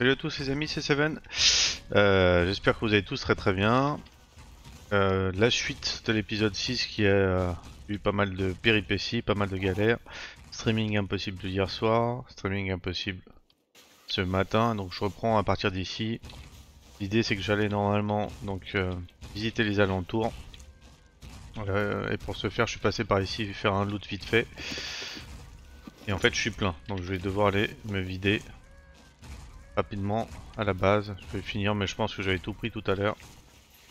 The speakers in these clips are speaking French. Salut à tous les amis, c'est Seven. J'espère que vous allez tous très très bien. La suite de l'épisode 6 qui a eu pas mal de péripéties, pas mal de galères. Streaming impossible de hier soir, streaming impossible ce matin. Donc je reprends à partir d'ici. L'idée c'est que j'allais normalement donc visiter les alentours. Et pour ce faire je suis passé par ici faire un loot vite fait. Et en fait je suis plein, donc je vais devoir aller me vider rapidement à la base. Je vais finir, mais je pense que j'avais tout pris tout à l'heure.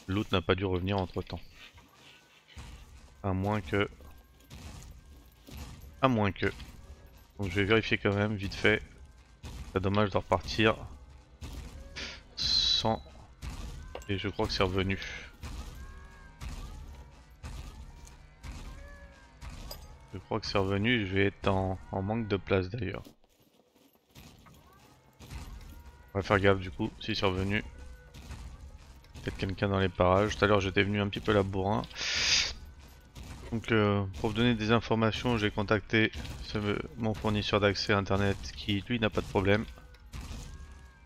Le loot n'a pas dû revenir entre temps. À moins que. Donc je vais vérifier quand même vite fait. C'est dommage de repartir sans. Et je crois que c'est revenu. Je crois que c'est revenu, je vais être en manque de place d'ailleurs. On va faire gaffe du coup, si c'est revenu. Peut-être quelqu'un dans les parages. Tout à l'heure j'étais venu un petit peu la bourrin. Donc pour vous donner des informations, j'ai contacté mon fournisseur d'accès internet qui lui n'a pas de problème.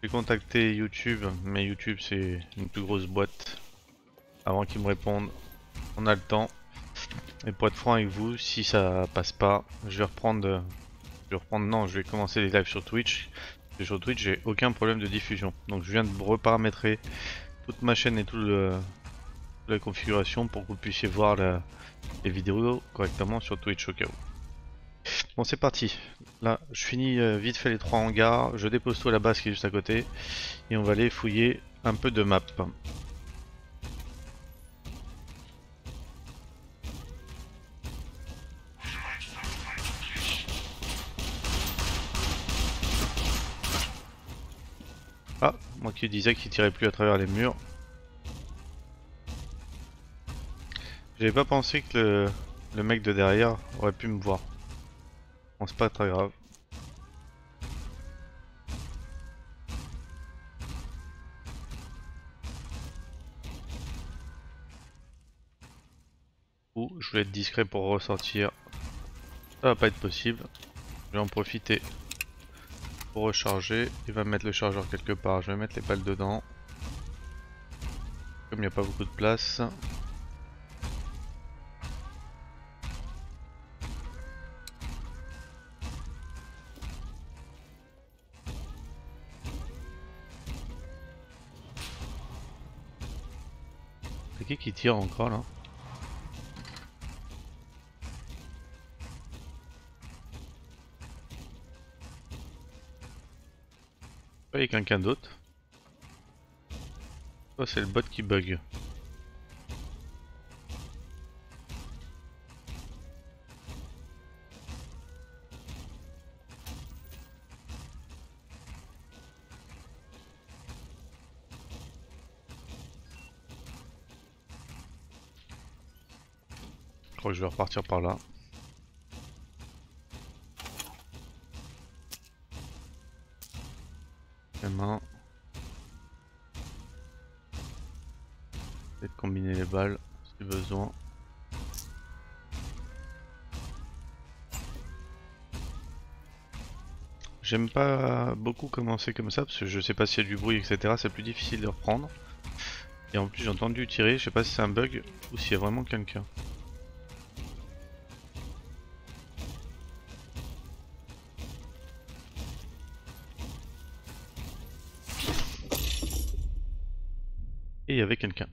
J'ai contacté YouTube, mais YouTube c'est une plus grosse boîte. Avant qu'ils me répondent, on a le temps. Et pour être franc avec vous, si ça passe pas, je vais commencer les lives sur Twitch. Et sur Twitch, j'ai aucun problème de diffusion. Donc je viens de reparamétrer toute ma chaîne et toute la configuration pour que vous puissiez voir les vidéos correctement sur Twitch au cas où. Bon, c'est parti. Là, je finis vite fait les trois hangars. Je dépose tout à la base qui est juste à côté. Et on va aller fouiller un peu de map. Ah, moi qui disais qu'il tirait plus à travers les murs. J'avais pas pensé que le mec de derrière aurait pu me voir. Bon, c'est pas très grave. Ouh, je voulais être discret pour ressortir. Ça va pas être possible. Je vais en profiter. Pour recharger, il va mettre le chargeur quelque part. Je vais mettre les balles dedans. Comme il n'y a pas beaucoup de place. C'est qui tire encore là? Et quelqu'un d'autre. Oh, c'est le bot qui bug. Je crois que je vais repartir par là. Peut-être combiner les balles si besoin. J'aime pas beaucoup commencer comme ça parce que je sais pas s'il y a du bruit, etc. C'est plus difficile de reprendre. Et en plus j'ai entendu tirer, je sais pas si c'est un bug ou s'il y a vraiment quelqu'un. Et il y avait quelqu'un.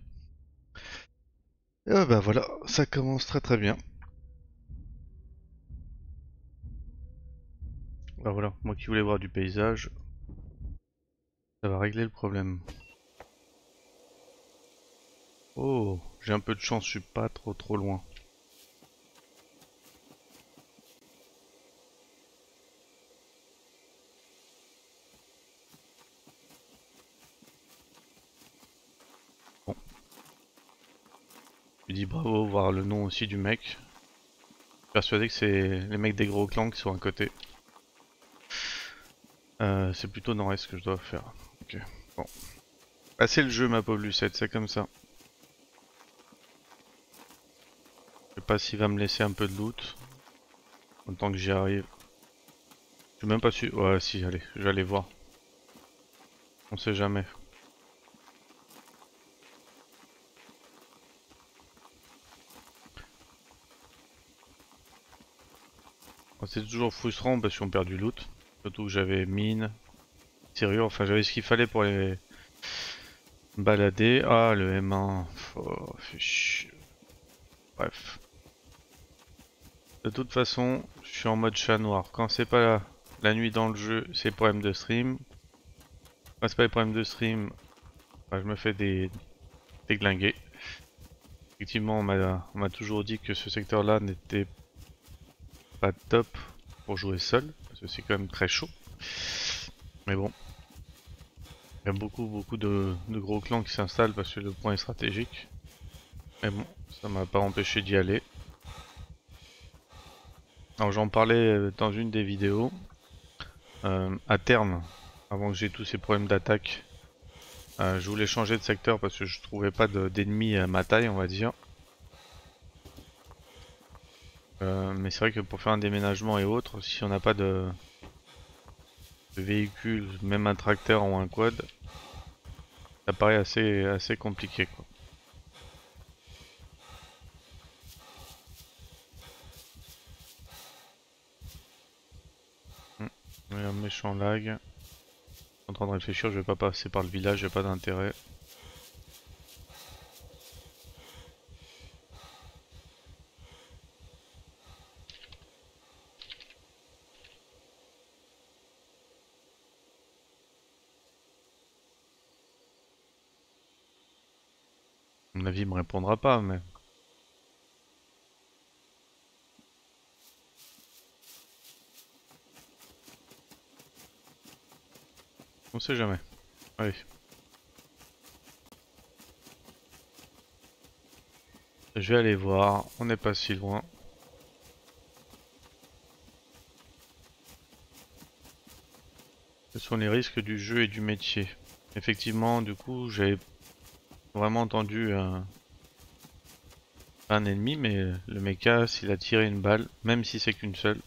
Et bah voilà, ça commence très très bien. Bah voilà, moi qui voulais voir du paysage, ça va régler le problème. Oh, j'ai un peu de chance, je suis pas trop loin. Je dis bravo, voir le nom aussi du mec. Je suis persuadé que c'est les mecs des gros clans qui sont à côté. C'est plutôt nord-est que je dois faire. Ok, bon. Ah, c'est le jeu, ma pauvre Lucette, c'est comme ça. Je sais pas s'il va me laisser un peu de loot. En tant que j'y arrive. Je suis même pas sûr. Ouais, si, allez, je vais aller voir. On sait jamais. C'est toujours frustrant parce qu'on perd du loot. Surtout que j'avais mine, serrure, enfin j'avais ce qu'il fallait pour les balader. Ah le M1, oh, c'est chiant. Bref. De toute façon, je suis en mode chat noir. Quand c'est pas la nuit dans le jeu, c'est problème de stream. Quand c'est pas les problèmes de stream, enfin, je me fais des glinguer. Effectivement, on m'a toujours dit que ce secteur-là n'était pas top pour jouer seul, parce que c'est quand même très chaud. Mais bon, il y a beaucoup de gros clans qui s'installent parce que le point est stratégique. Mais bon, ça m'a pas empêché d'y aller. Alors j'en parlais dans une des vidéos. À terme, avant que j'ai tous ces problèmes d'attaque, je voulais changer de secteur parce que je trouvais pas d'ennemis à ma taille, on va dire. Mais c'est vrai que pour faire un déménagement et autres, si on n'a pas de véhicule, même un tracteur ou un quad, ça paraît assez compliqué quoi. Il y a un méchant lag. Je suis en train de réfléchir, je vais pas passer par le village, j'ai pas d'intérêt. Mon avis me répondra pas, mais... On sait jamais. Allez. Je vais aller voir, on n'est pas si loin. Ce sont les risques du jeu et du métier. Effectivement, du coup, j'ai vraiment entendu un ennemi, mais le mecha, s'il a tiré une balle, même si c'est qu'une seule,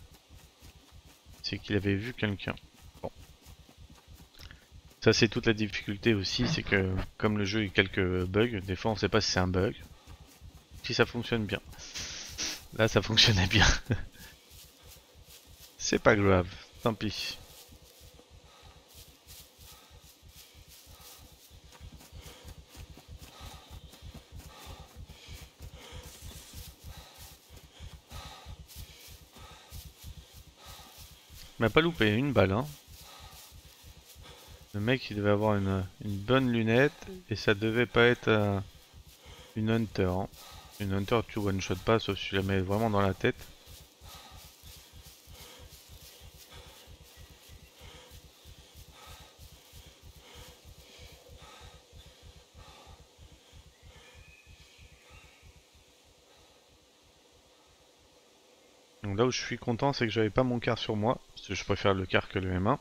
c'est qu'il avait vu quelqu'un. Bon, ça c'est toute la difficulté aussi, c'est que comme le jeu a quelques bugs, des fois on sait pas si c'est un bug, si ça fonctionne bien. Là ça fonctionnait bien. C'est pas grave, tant pis. Il m'a pas loupé une balle hein. Le mec il devait avoir une bonne lunette et ça devait pas être une hunter hein. Une hunter tu one shot pas sauf si tu la mets vraiment dans la tête. Donc là où je suis content c'est que j'avais pas mon car sur moi. Parce que je préfère le car que le M1.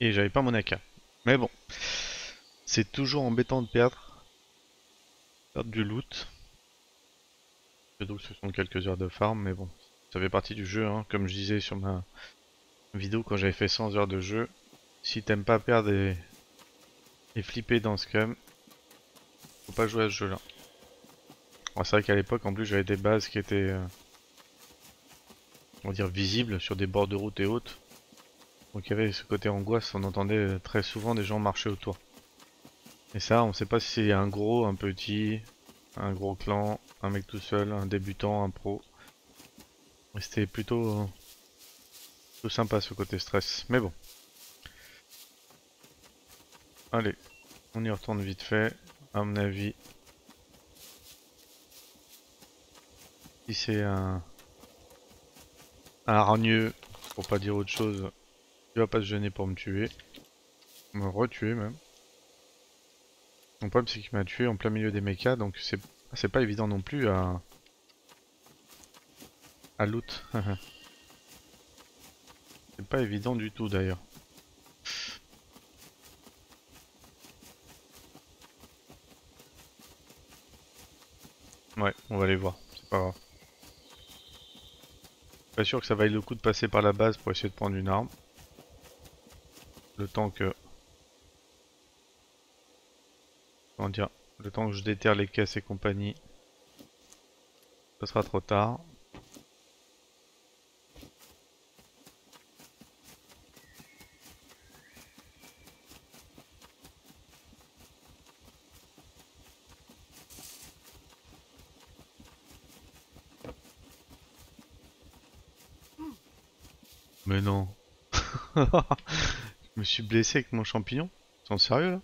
Et j'avais pas mon AK. Mais bon. C'est toujours embêtant de perdre. Perdre du loot. Donc ce sont quelques heures de farm. Mais bon. Ça fait partie du jeu. Hein. Comme je disais sur ma vidéo quand j'avais fait 100 heures de jeu. Si t'aimes pas perdre et flipper dans ce game. Faut pas jouer à ce jeu là. Bon, c'est vrai qu'à l'époque en plus j'avais des bases qui étaient... on va dire visible sur des bords de route et autres, donc il y avait ce côté angoisse, on entendait très souvent des gens marcher autour et ça on sait pas si c'est un gros, un petit, un gros clan, un mec tout seul, un débutant, un pro, et c'était plutôt sympa ce côté stress, mais bon. Allez, on y retourne vite fait, à mon avis si c'est un hargneux, pour pas dire autre chose, il va pas se gêner pour me tuer, me retuer même. Mon problème c'est qu'il m'a tué en plein milieu des mechas, donc c'est pas évident non plus à loot. C'est pas évident du tout d'ailleurs. Ouais, on va aller voir, c'est pas grave. Pas sûr que ça vaille le coup de passer par la base pour essayer de prendre une arme. Le temps que Comment dire, le temps que je déterre les caisses et compagnie, ça sera trop tard. Mais non. Je me suis blessé avec mon champignon. Ils sont sérieux là?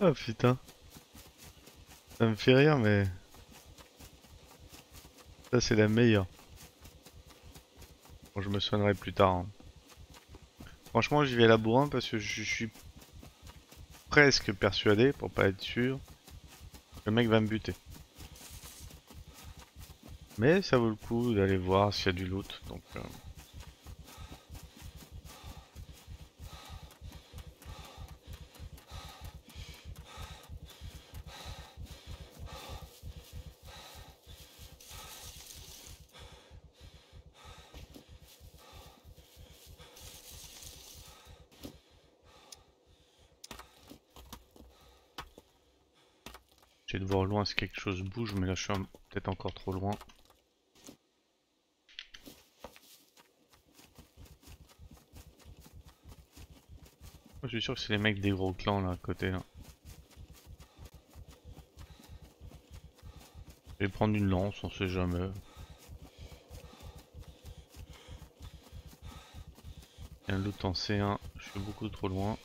Oh putain. Ça me fait rire mais... Ça c'est la meilleure. Bon, je me soignerai plus tard. Hein. Franchement j'y vais à la bourrin parce que je suis presque persuadé, pour pas être sûr, le mec va me buter. Mais ça vaut le coup d'aller voir s'il y a du loot, donc... J'ai de voir loin si quelque chose bouge, mais là je suis peut-être encore trop loin. Je suis sûr que c'est les mecs des gros clans là à côté là. Je vais prendre une lance, on sait jamais. Il y a un loot en C1, je suis beaucoup trop loin.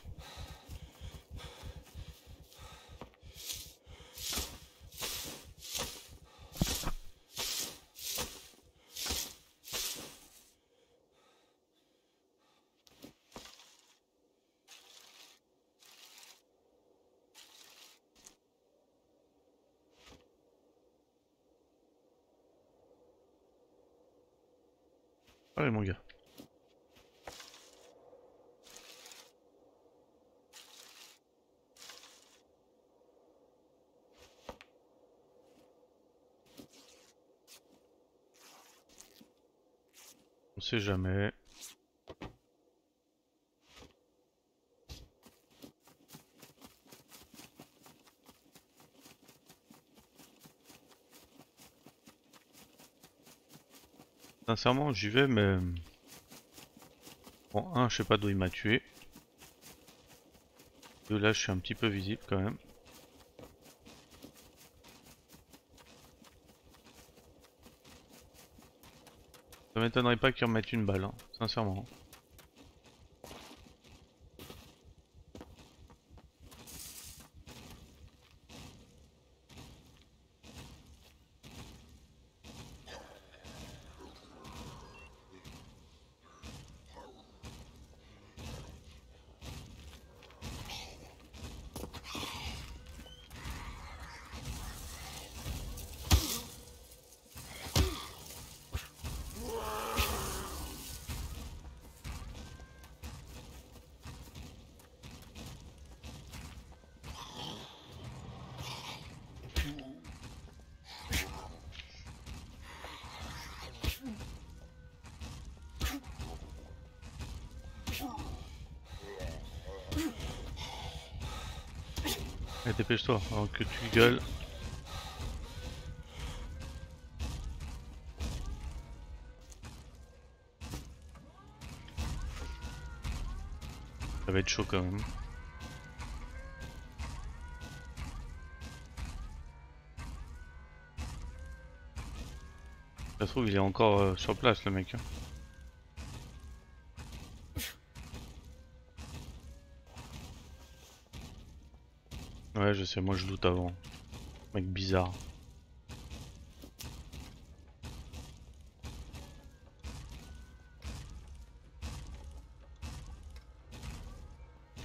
Allez mon gars. On sait jamais. Sincèrement j'y vais mais... Bon, un, je sais pas d'où il m'a tué. Deux, là je suis un petit peu visible quand même. Ça m'étonnerait pas qu'il remette une balle, hein, sincèrement. Allez, dépêche-toi avant que tu gueules. Ça va être chaud quand même. Ça se trouve, il est encore sur place le mec. Hein. Ouais je sais, moi je doute avant. Mec bizarre.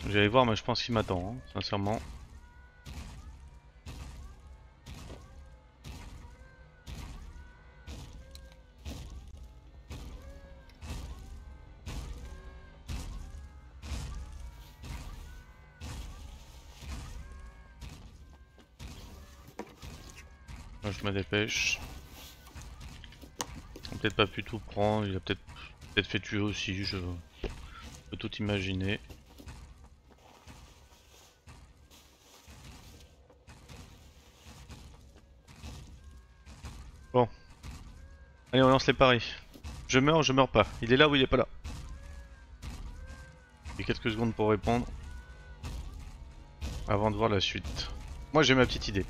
J'allais voir mais je pense qu'il m'attend, hein, sincèrement. Je me dépêche. On peut-être pas pu tout prendre, il a peut-être fait tuer aussi, je peux tout imaginer. Allez, on lance les paris. Je meurs pas. Il est là ou il est pas là. J'ai quelques secondes pour répondre. Avant de voir la suite. Moi j'ai ma petite idée.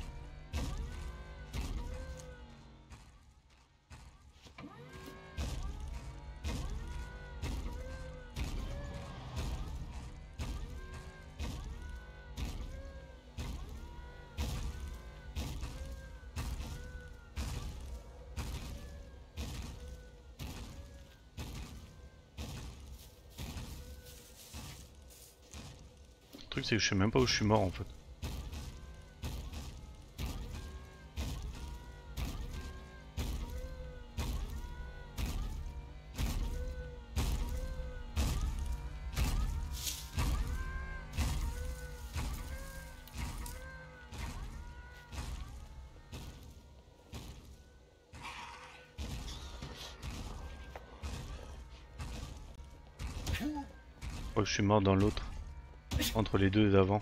Le truc c'est que je sais même pas où je suis mort en fait. Oh, je suis mort dans l'autre. Entre les deux d'avant.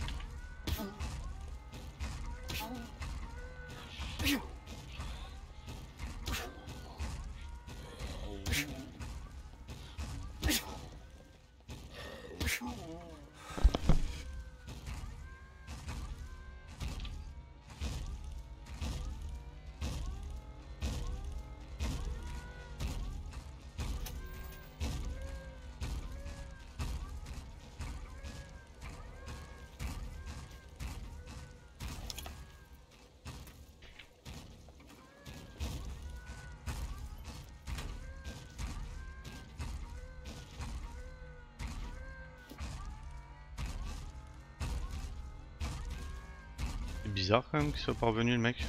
Bizarre quand même qu'il soit parvenu le mec.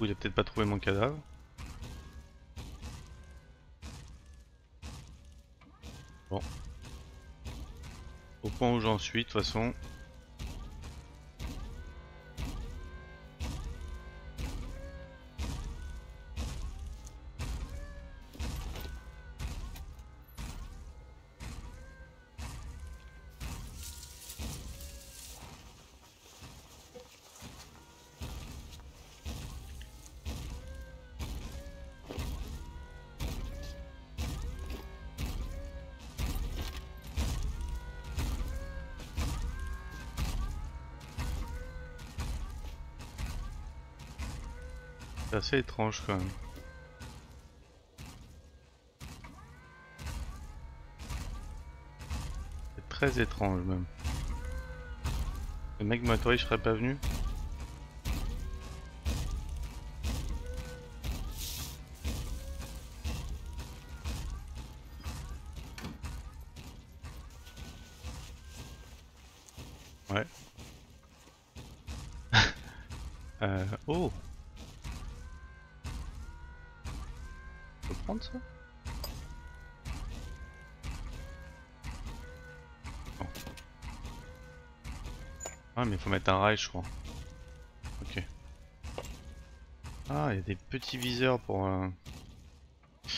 Ou il a peut-être pas trouvé mon cadavre. Bon. Au point où j'en suis de toute façon. C'est assez étrange quand même. C'est très étrange même. Le mec m'a touré, je serais pas venu. Ouais. Oh. Ça bon. Ah mais faut mettre un rail je crois. Ok. Ah il y a des petits viseurs pour ok.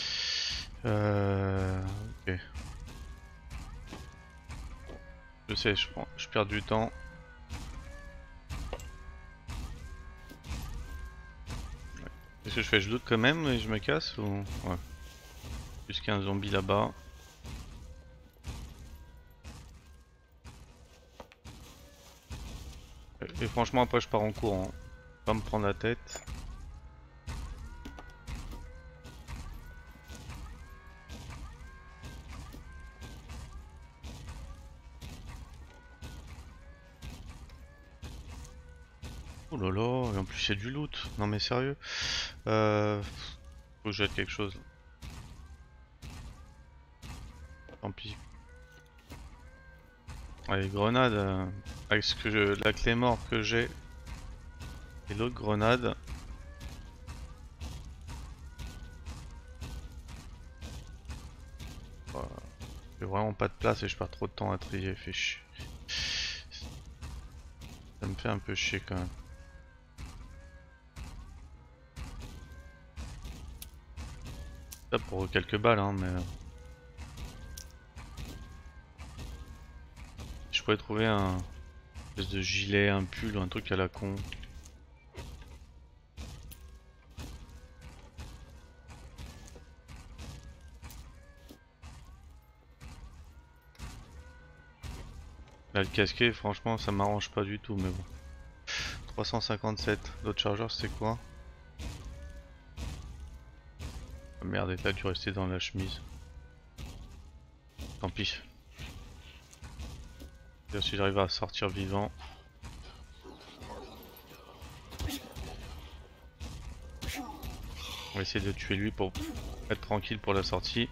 Je sais je perds du temps. Qu'est-ce que je fais? Je doute quand même et je me casse ou... Ouais. Plus qu'un zombie là-bas. Et franchement après je pars en courant. Hein. Pas me prendre la tête. Oh là là, et en plus il y a du loot. Non mais sérieux. Faut que je jette quelque chose. Tant pis. Ouais, les grenades. Avec ce que la clé mort que j'ai. Et l'autre grenade. J'ai vraiment pas de place et je perds trop de temps à trier. Fait chier. Ça me fait un peu chier quand même. Ça pour quelques balles hein, mais je pourrais trouver un espèce de gilet, un pull ou un truc à la con. Là, le casqué, franchement, ça m'arrange pas du tout, mais bon. 357. L'autre chargeur, c'est quoi? Oh merde, t'as dû rester dans la chemise. Tant pis. Si j'arrive à sortir vivant. On va essayer de tuer lui pour être tranquille pour la sortie.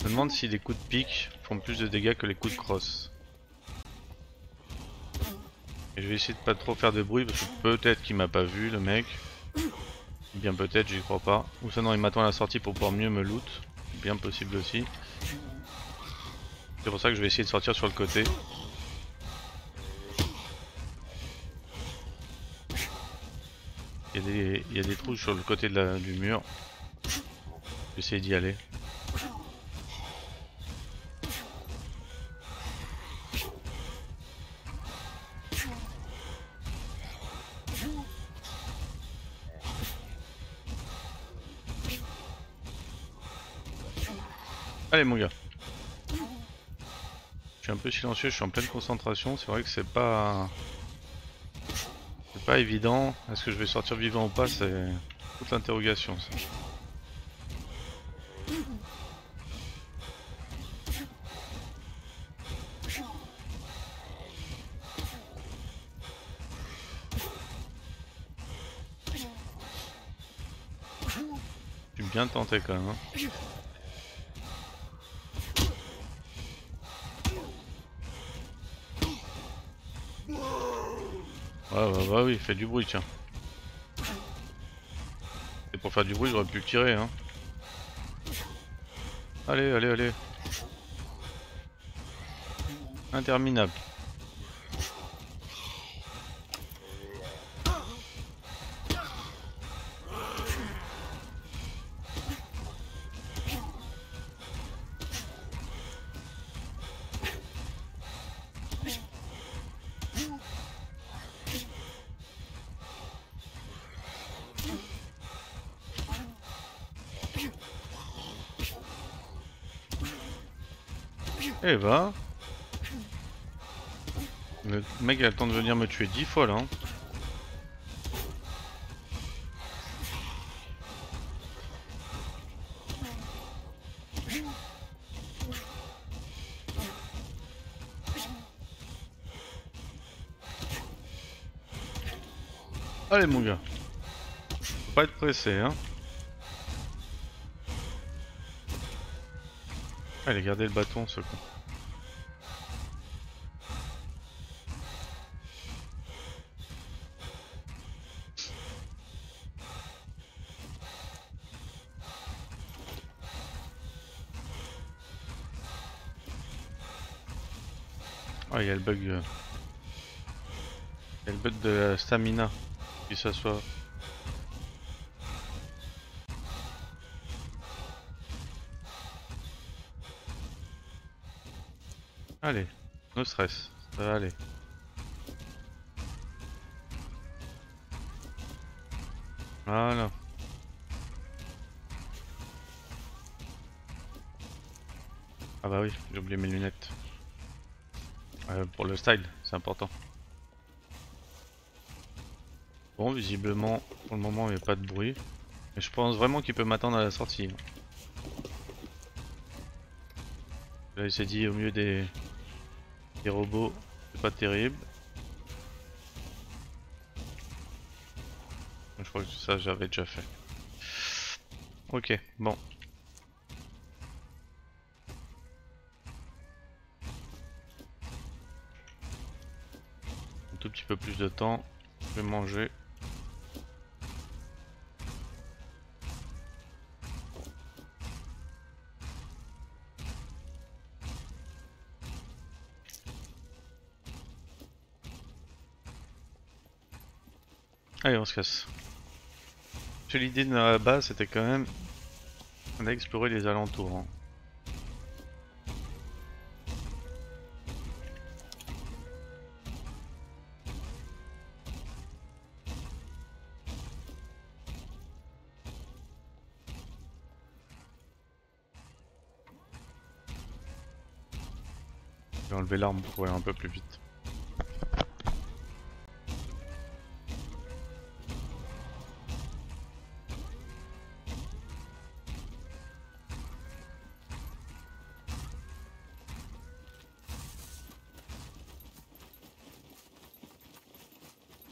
Je me demande si les coups de pique font plus de dégâts que les coups de crosse. Et je vais essayer de pas trop faire de bruit parce que peut-être qu'il m'a pas vu le mec. Bien peut-être, j'y crois pas. Ou ça non, il m'attend à la sortie pour pouvoir mieux me loot. Bien possible aussi. C'est pour ça que je vais essayer de sortir sur le côté. Il y a des trous sur le côté de du mur. Je vais essayer d'y aller. Allez mon gars. Je suis un peu silencieux, je suis en pleine concentration, c'est vrai que c'est pas évident. Est-ce que je vais sortir vivant ou pas, c'est toute l'interrogation. Je suis bien tenté quand même. Hein. Ah bah oui, il fait du bruit, tiens. Et pour faire du bruit, j'aurais pu le tirer, hein. Allez, allez, allez. Interminable. Eh bah, le mec a le temps de venir me tuer 10 fois là. Hein. Allez mon gars, faut pas être pressé hein. Allez, gardez le bâton ce con. Ah, il y a le bug. Il y a le bug de la stamina qui s'assoit. Allez, no stress, ça va aller. Voilà. Ah bah oui, j'ai oublié mes lunettes. Pour le style, c'est important. Bon, visiblement, pour le moment, il n'y a pas de bruit. Mais je pense vraiment qu'il peut m'attendre à la sortie. Là, il s'est dit au milieu des robots, c'est pas terrible. Je crois que ça j'avais déjà fait. Ok, bon. Un tout petit peu plus de temps, je vais manger. Allez, on se casse. Parce que l'idée de la base c'était quand même d'explorer les alentours. Hein. vais enlever l'arme pour aller un peu plus vite.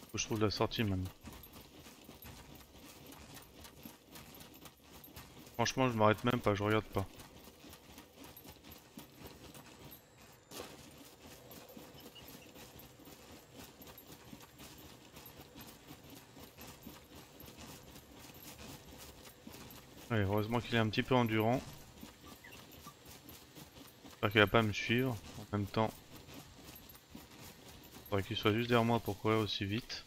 Faut que je trouve la sortie même. Franchement je m'arrête même pas, je regarde pas. Ouais, heureusement qu'il est un petit peu endurant. J'espère qu'il va pas à me suivre. En même temps, il faudrait qu'il soit juste derrière moi pour courir aussi vite.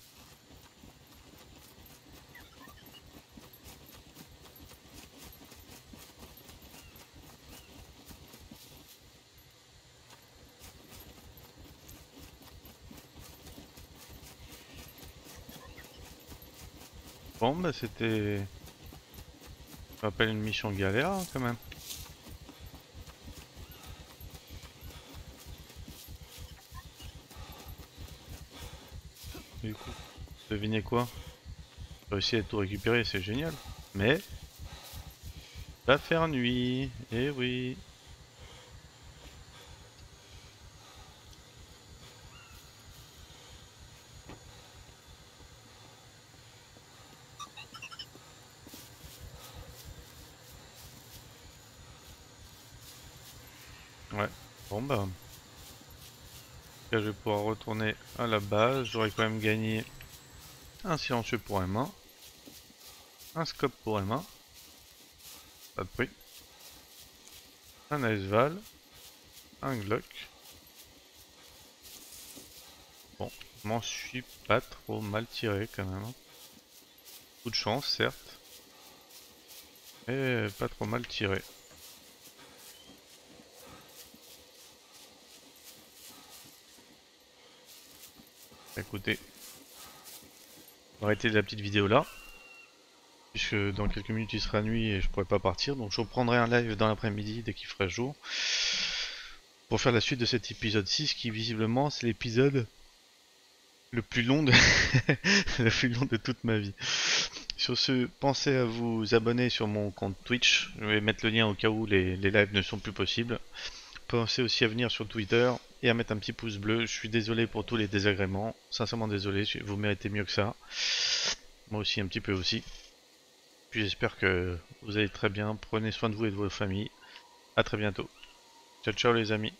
Bon bah c'était... Ça m'appelle une mission galère quand même. Du coup, devinez quoi? J'ai réussi à tout récupérer, c'est génial. Mais... va faire nuit, eh oui. Ouais, bon bah... Là, je vais pouvoir retourner à la base, j'aurais quand même gagné un silencieux pour M1, un scope pour M1, pas de prix, un Aesval, un Glock. Bon, je m'en suis pas trop mal tiré quand même. Coup de chance certes, mais pas trop mal tiré. Écoutez, on va arrêter la petite vidéo là, puisque dans quelques minutes il sera nuit et je pourrai pas partir, donc je reprendrai un live dans l'après-midi dès qu'il fera jour, pour faire la suite de cet épisode 6 qui visiblement c'est l'épisode le plus long de le plus long de toute ma vie. Sur ce, pensez à vous abonner sur mon compte Twitch, je vais mettre le lien au cas où les lives ne sont plus possibles. Pensez aussi à venir sur Twitter et à mettre un petit pouce bleu. Je suis désolé pour tous les désagréments, sincèrement désolé, vous méritez mieux que ça. Moi aussi, un petit peu aussi. Puis j'espère que vous allez très bien, prenez soin de vous et de vos familles. A très bientôt. Ciao ciao les amis.